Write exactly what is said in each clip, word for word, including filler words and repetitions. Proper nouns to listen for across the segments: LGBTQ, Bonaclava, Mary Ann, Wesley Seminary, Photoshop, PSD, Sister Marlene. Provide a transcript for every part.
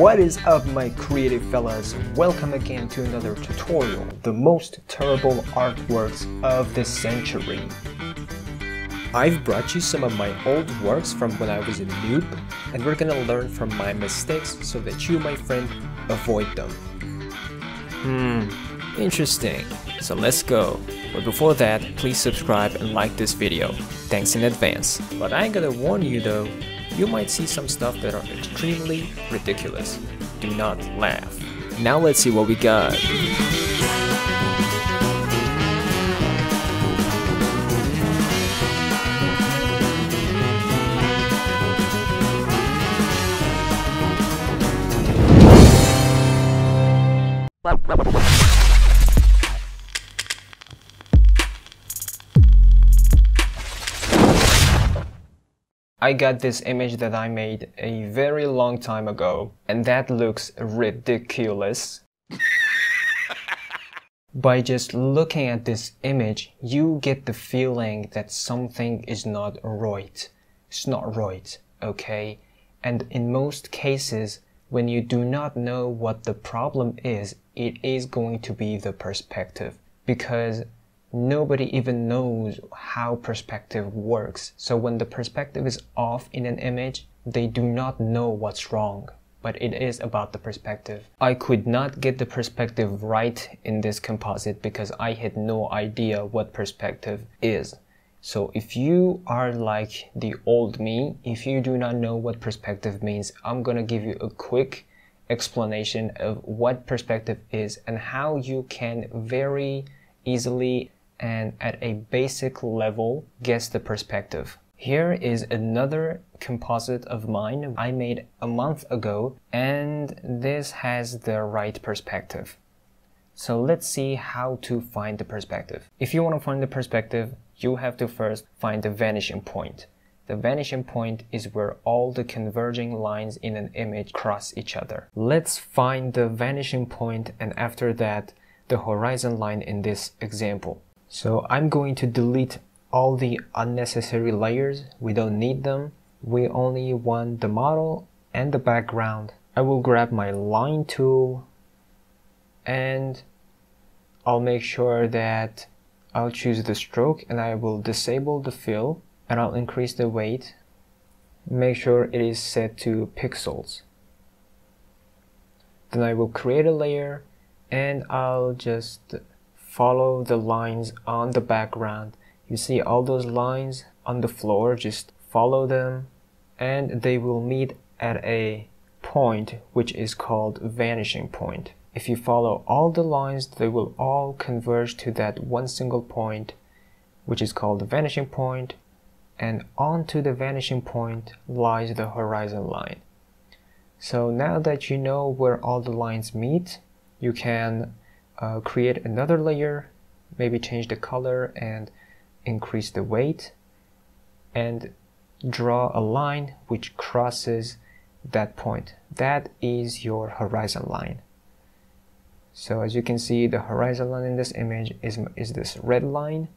What is up, my creative fellas? Welcome again to another tutorial, the most terrible artworks of the century. I've brought you some of my old works from when I was a noob, and we're gonna learn from my mistakes so that you, my friend, avoid them. Hmm, interesting. So let's go. But before that, please subscribe and like this video. Thanks in advance. But I gotta warn you though, you might see some stuff that are extremely ridiculous. Do not laugh. Now let's see what we got. I got this image that I made a very long time ago, and that looks ridiculous. By just looking at this image, you get the feeling that something is not right. It's not right, okay? And in most cases, when you do not know what the problem is, it is going to be the perspective, because nobody even knows how perspective works. So when the perspective is off in an image, they do not know what's wrong, but it is about the perspective. I could not get the perspective right in this composite because I had no idea what perspective is. So if you are like the old me, if you do not know what perspective means, I'm gonna give you a quick explanation of what perspective is and how you can very easily and at a basic level guess the perspective. Here is another composite of mine I made a month ago, and this has the right perspective. So let's see how to find the perspective. If you want to find the perspective, you have to first find the vanishing point. The vanishing point is where all the converging lines in an image cross each other. Let's find the vanishing point, and after that the horizon line in this example. So I'm going to delete all the unnecessary layers. We don't need them. We only want the model and the background. I will grab my line tool and I'll make sure that I'll choose the stroke, and I will disable the fill, and I'll increase the weight. Make sure it is set to pixels. Then I will create a layer, and I'll just follow the lines on the background. You see all those lines on the floor, just follow them, and they will meet at a point which is called vanishing point. If you follow all the lines, they will all converge to that one single point, which is called the vanishing point, and onto the vanishing point lies the horizon line. So now that you know where all the lines meet, you can uh, create another layer, maybe change the color and increase the weight, and draw a line which crosses that point. That is your horizon line. So as you can see, the horizon line in this image is, is this red line,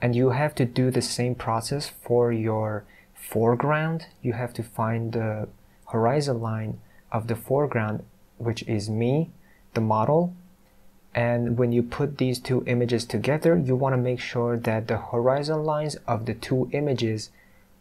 and you have to do the same process for your foreground. You have to find the horizon line of the foreground, which is me, the model, and when you put these two images together, you want to make sure that the horizon lines of the two images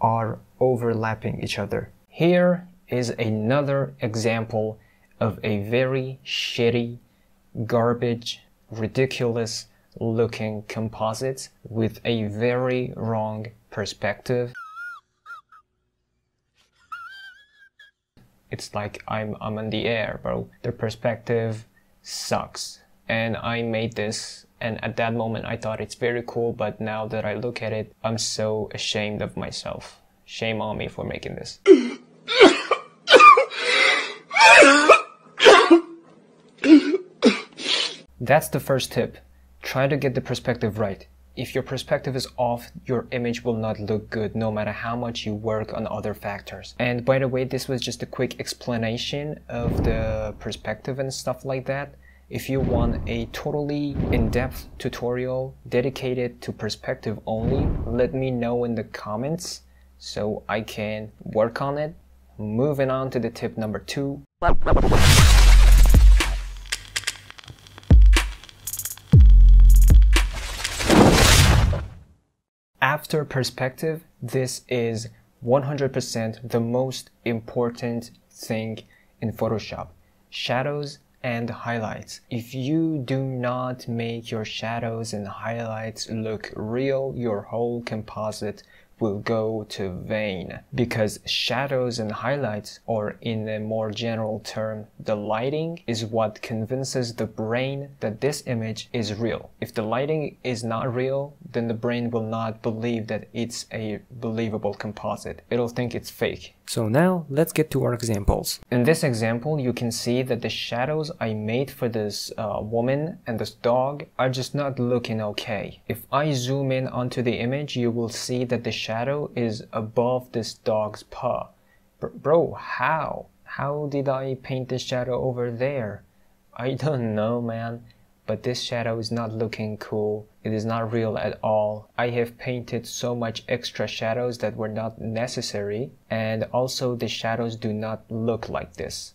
are overlapping each other. Here is another example of a very shitty, garbage, ridiculous looking composite with a very wrong perspective. It's like I'm, I'm in the air, bro. The perspective sucks. And I made this, and at that moment I thought it's very cool, but now that I look at it, I'm so ashamed of myself. Shame on me for making this. That's the first tip. Try to get the perspective right. If your perspective is off, your image will not look good no matter how much you work on other factors. And by the way, this was just a quick explanation of the perspective and stuff like that. If you want a totally in-depth tutorial dedicated to perspective only, let me know in the comments so I can work on it. Moving on to the tip number two. After perspective, this is one hundred percent the most important thing in Photoshop. Shadows and highlights. If you do not make your shadows and highlights look real, your whole composite will go to vain, because shadows and highlights, or in a more general term, the lighting, is what convinces the brain that this image is real. If the lighting is not real, then the brain will not believe that it's a believable composite. It'll think it's fake. So now let's get to our examples. In this example, you can see that the shadows I made for this uh, woman and this dog are just not looking okay. If I zoom in onto the image, you will see that the shadow is above this dog's paw. Bro, how? How did I paint the shadow over there? I don't know, man. But this shadow is not looking cool. It is not real at all. I have painted so much extra shadows that were not necessary, and also the shadows do not look like this.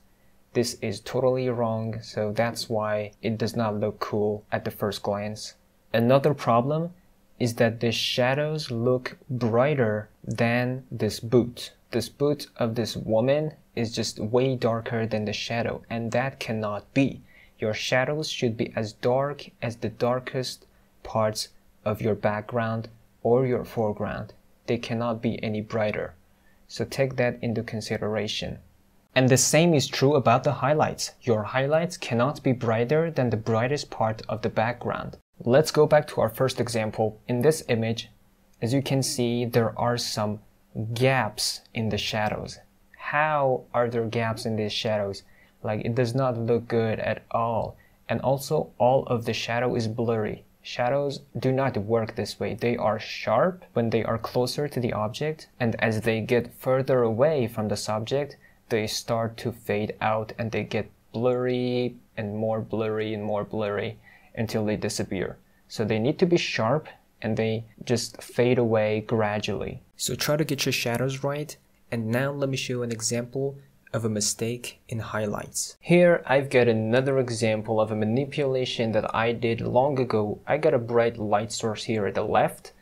This is totally wrong, so that's why it does not look cool at the first glance. Another problem is that the shadows look brighter than this boot. This boot of this woman is just way darker than the shadow, and that cannot be. Your shadows should be as dark as the darkest parts of your background or your foreground. They cannot be any brighter. So take that into consideration. And the same is true about the highlights. Your highlights cannot be brighter than the brightest part of the background. Let's go back to our first example. In this image, as you can see, there are some gaps in the shadows. How are there gaps in these shadows? Like, it does not look good at all. And also, all of the shadow is blurry. Shadows do not work this way. They are sharp when they are closer to the object, and as they get further away from the subject, they start to fade out and they get blurry and more blurry and more blurry until they disappear. So they need to be sharp, and they just fade away gradually. So try to get your shadows right. And now let me show you an example of a mistake in highlights. Here I've got another example of a manipulation that I did long ago. I got a bright light source here at the left,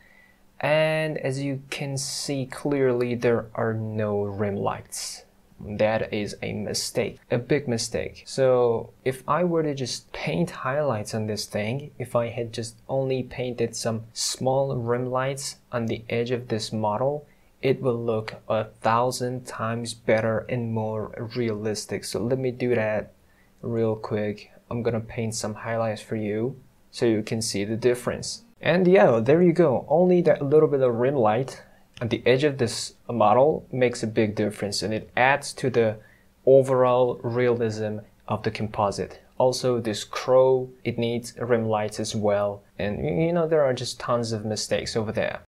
and as you can see clearly, there are no rim lights. That is a mistake, a big mistake. So if I were to just paint highlights on this thing, if I had just only painted some small rim lights on the edge of this model, it will look a thousand times better and more realistic. So let me do that real quick. I'm gonna paint some highlights for you so you can see the difference. And yeah, there you go. Only that little bit of rim light at the edge of this model makes a big difference, and it adds to the overall realism of the composite. Also, this crow, it needs rim lights as well. And you know, there are just tons of mistakes over there.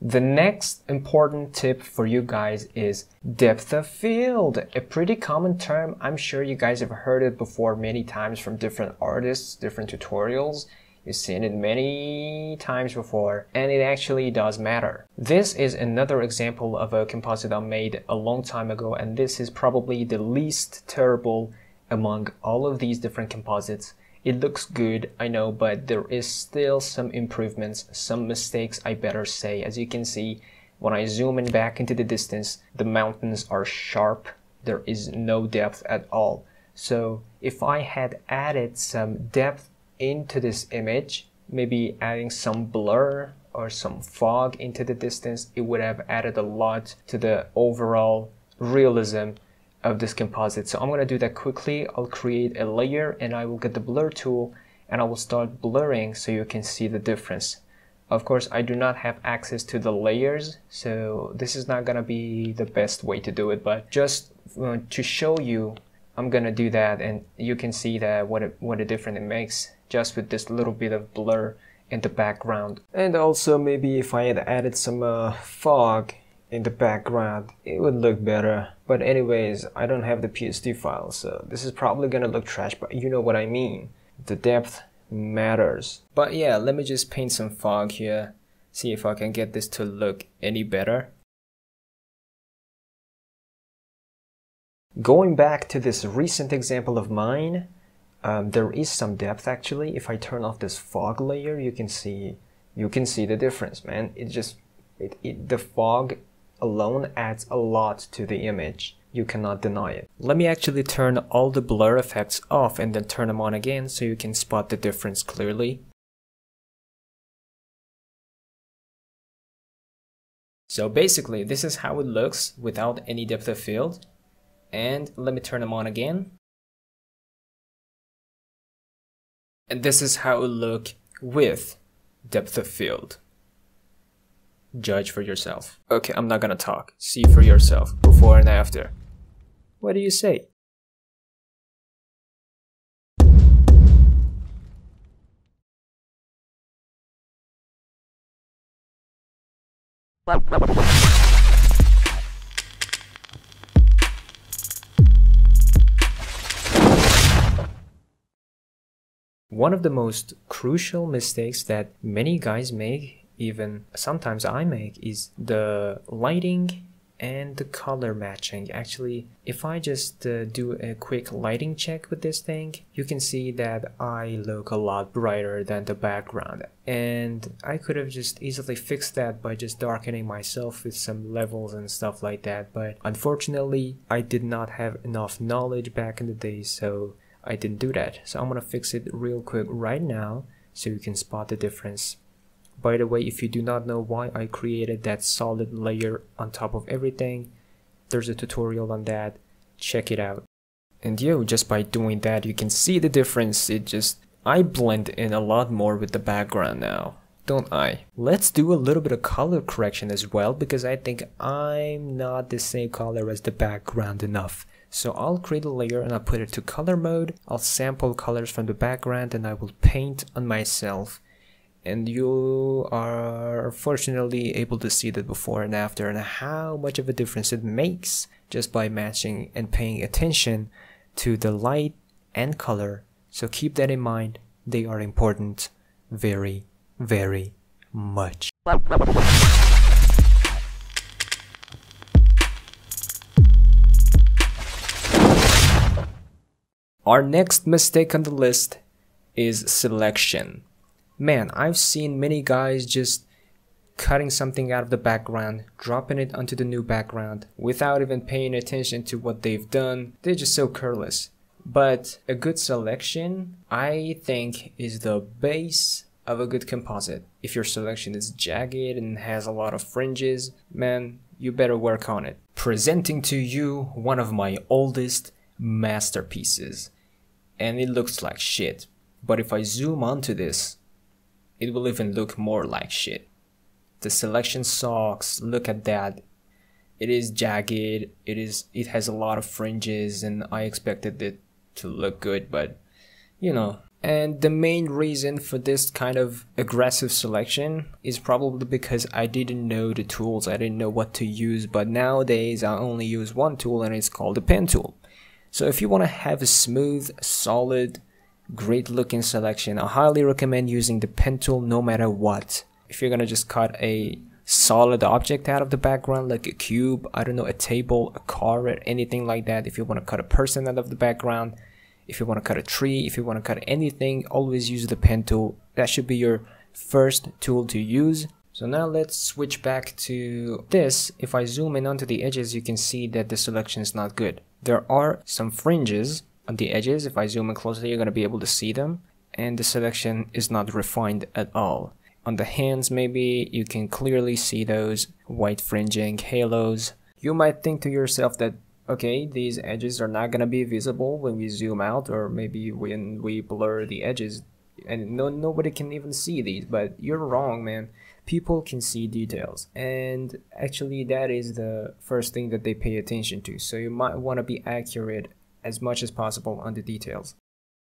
The next important tip for you guys is depth of field, a pretty common term. I'm sure you guys have heard it before many times from different artists, different tutorials. You've seen it many times before, and it actually does matter. This is another example of a composite I made a long time ago, and this is probably the least terrible among all of these different composites. It looks good, I know, but there is still some improvements, some mistakes, I better say. As you can see, when I zoom in back into the distance, the mountains are sharp. There is no depth at all. So if I had added some depth into this image, maybe adding some blur or some fog into the distance, it would have added a lot to the overall realism of this composite. So I'm going to do that quickly. I'll create a layer, and I will get the blur tool, and I will start blurring so you can see the difference. Of course, I do not have access to the layers, so this is not going to be the best way to do it, but just uh, to show you, I'm going to do that, and you can see that what a, what a difference it makes just with this little bit of blur in the background. And also, maybe if I had added some uh, fog in the background, it would look better. But anyways, I don't have the P S D file, so this is probably gonna look trash, but you know what I mean. The depth matters. But yeah, let me just paint some fog here see if I can get this to look any better. Going back to this recent example of mine, um, there is some depth actually. If I turn off this fog layer, you can see you can see the difference, man. It just it, it the fog alone adds a lot to the image. You cannot deny it. Let me actually turn all the blur effects off and then turn them on again so you can spot the difference clearly. So basically, this is how it looks without any depth of field. And let me turn them on again. And this is how it looks with depth of field. Judge for yourself. Okay, I'm not gonna talk. See for yourself, before and after. What do you say? One of the most crucial mistakes that many guys make, even sometimes I make, is the lighting and the color matching. Actually, if I just uh, do a quick lighting check with this thing, you can see that I look a lot brighter than the background. And I could have just easily fixed that by just darkening myself with some levels and stuff like that. But unfortunately, I did not have enough knowledge back in the day, so I didn't do that. So I'm gonna fix it real quick right now so you can spot the difference. By the way, if you do not know why I created that solid layer on top of everything, there's a tutorial on that. Check it out. And yo, just by doing that, you can see the difference. It just, I blend in a lot more with the background now, don't I? Let's do a little bit of color correction as well, because I think I'm not the same color as the background enough. So I'll create a layer and I'll put it to color mode. I'll sample colors from the background and I will paint on myself. And you are fortunately able to see the before and after and how much of a difference it makes just by matching and paying attention to the light and color. So keep that in mind. They are important very, very much. Our next mistake on the list is selection. Man, I've seen many guys just cutting something out of the background, dropping it onto the new background without even paying attention to what they've done. They're just so careless. But a good selection, I think, is the base of a good composite. If your selection is jagged and has a lot of fringes, man, you better work on it. Presenting to you one of my oldest masterpieces. And it looks like shit. But if I zoom onto this, it will even look more like shit. The selection sucks. Look at that. It is jagged. It is. It has a lot of fringes, and I expected it to look good, but you know. And the main reason for this kind of aggressive selection is probably because I didn't know the tools. I didn't know what to use. But nowadays, I only use one tool, and it's called the pen tool. So if you want to have a smooth, solid, great looking selection, I highly recommend using the pen tool no matter what. If you're gonna just cut a solid object out of the background, like a cube, I don't know, a table, a car, or anything like that. If you want to cut a person out of the background, if you want to cut a tree, if you want to cut anything, always use the pen tool. That should be your first tool to use. So now let's switch back to this. If I zoom in onto the edges, you can see that the selection is not good. There are some fringes on the edges. If I zoom in closely, you're going to be able to see them, and the selection is not refined at all. On the hands, maybe you can clearly see those white fringing halos. You might think to yourself that, okay, these edges are not going to be visible when we zoom out, or maybe when we blur the edges, and no nobody can even see these. But you're wrong, man. People can see details, and actually that is the first thing that they pay attention to. So you might want to be accurate as much as possible on the details.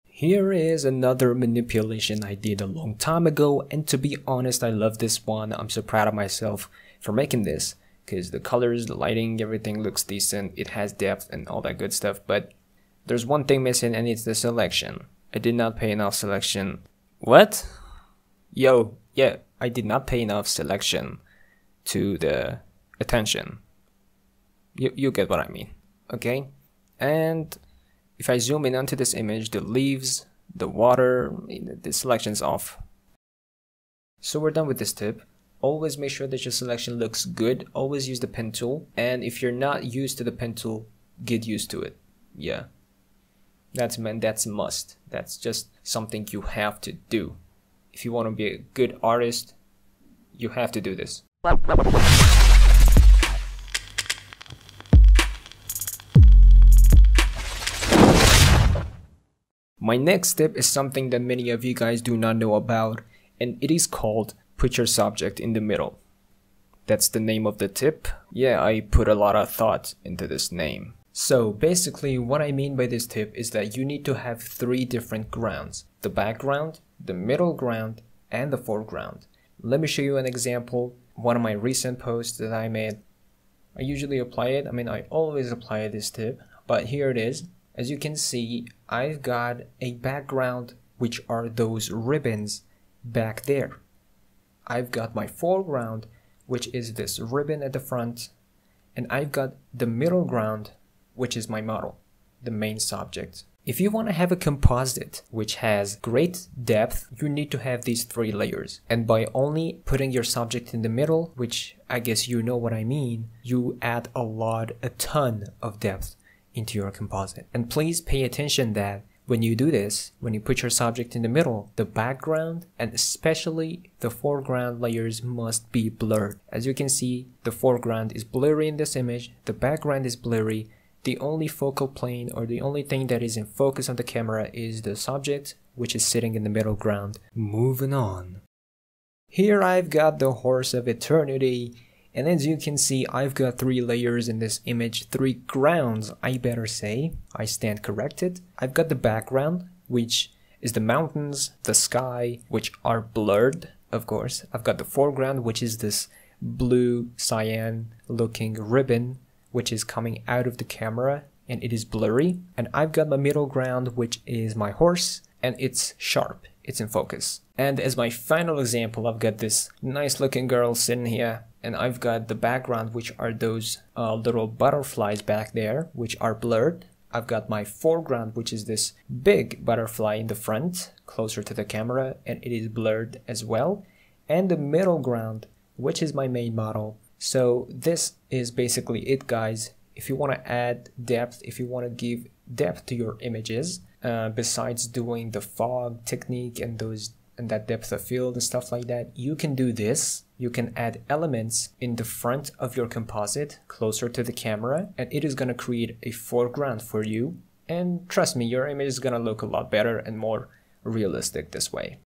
Here is another manipulation I did a long time ago, and to be honest, I love this one. I'm so proud of myself for making this, because the colors, the lighting, everything looks decent. It has depth and all that good stuff, but there's one thing missing, and it's the selection. I did not pay enough selection. What? Yo, yeah, I did not pay enough selection to the attention. You, you get what I mean, okay? And if I zoom in onto this image, the leaves, the water, the selection's off. So we're done with this tip. Always make sure that your selection looks good. Always use the pen tool. And if you're not used to the pen tool, get used to it. Yeah. That's man, that's a must. That's just something you have to do. If you want to be a good artist, you have to do this. My next tip is something that many of you guys do not know about, and it is called put your subject in the middle. That's the name of the tip. Yeah, I put a lot of thought into this name. So basically what I mean by this tip is that you need to have three different grounds: the background, the middle ground, and the foreground. Let me show you an example, one of my recent posts that I made. I usually apply it, I mean I always apply this tip, but here it is. As you can see, I've got a background, which are those ribbons back there. I've got my foreground, which is this ribbon at the front, and I've got the middle ground, which is my model, the main subject. If you want to have a composite which has great depth, you need to have these three layers. And by only putting your subject in the middle, which I guess you know what I mean, you add a lot, a ton of depth into your composite. And please pay attention that when you do this, when you put your subject in the middle, the background and especially the foreground layers must be blurred. As you can see, the foreground is blurry in this image, the background is blurry. The only focal plane or the only thing that is in focus on the camera is the subject, which is sitting in the middle ground. Moving on. Here I've got the Horse of Eternity. And as you can see, I've got three layers in this image, three grounds, I better say. I stand corrected. I've got the background, which is the mountains, the sky, which are blurred, of course. I've got the foreground, which is this blue cyan looking ribbon, which is coming out of the camera, and it is blurry. And I've got my middle ground, which is my horse, and it's sharp, it's in focus. And as my final example, I've got this nice looking girl sitting here, and I've got the background, which are those uh, little butterflies back there, which are blurred. I've got my foreground, which is this big butterfly in the front, closer to the camera, and it is blurred as well. And the middle ground, which is my main model. So this is basically it, guys. If you want to add depth, if you want to give depth to your images, uh, besides doing the fog technique and those and that depth of field and stuff like that, you can do this. You can add elements in the front of your composite closer to the camera, and it is going to create a foreground for you. And trust me, your image is going to look a lot better and more realistic this way.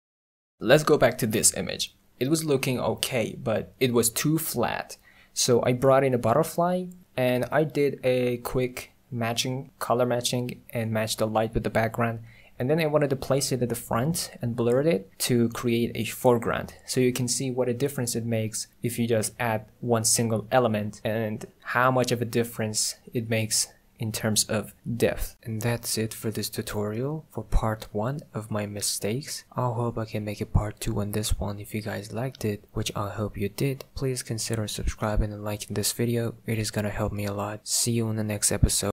Let's go back to this image. It was looking okay, but it was too flat. So I brought in a butterfly and I did a quick matching, color matching, and matched the light with the background. And then I wanted to place it at the front and blur it to create a foreground. So you can see what a difference it makes if you just add one single element and how much of a difference it makes in terms of depth. And that's it for this tutorial for part one of my mistakes. I hope I can make a part two on this one. If you guys liked it, which I hope you did, please consider subscribing and liking this video. It is gonna help me a lot. See you in the next episode.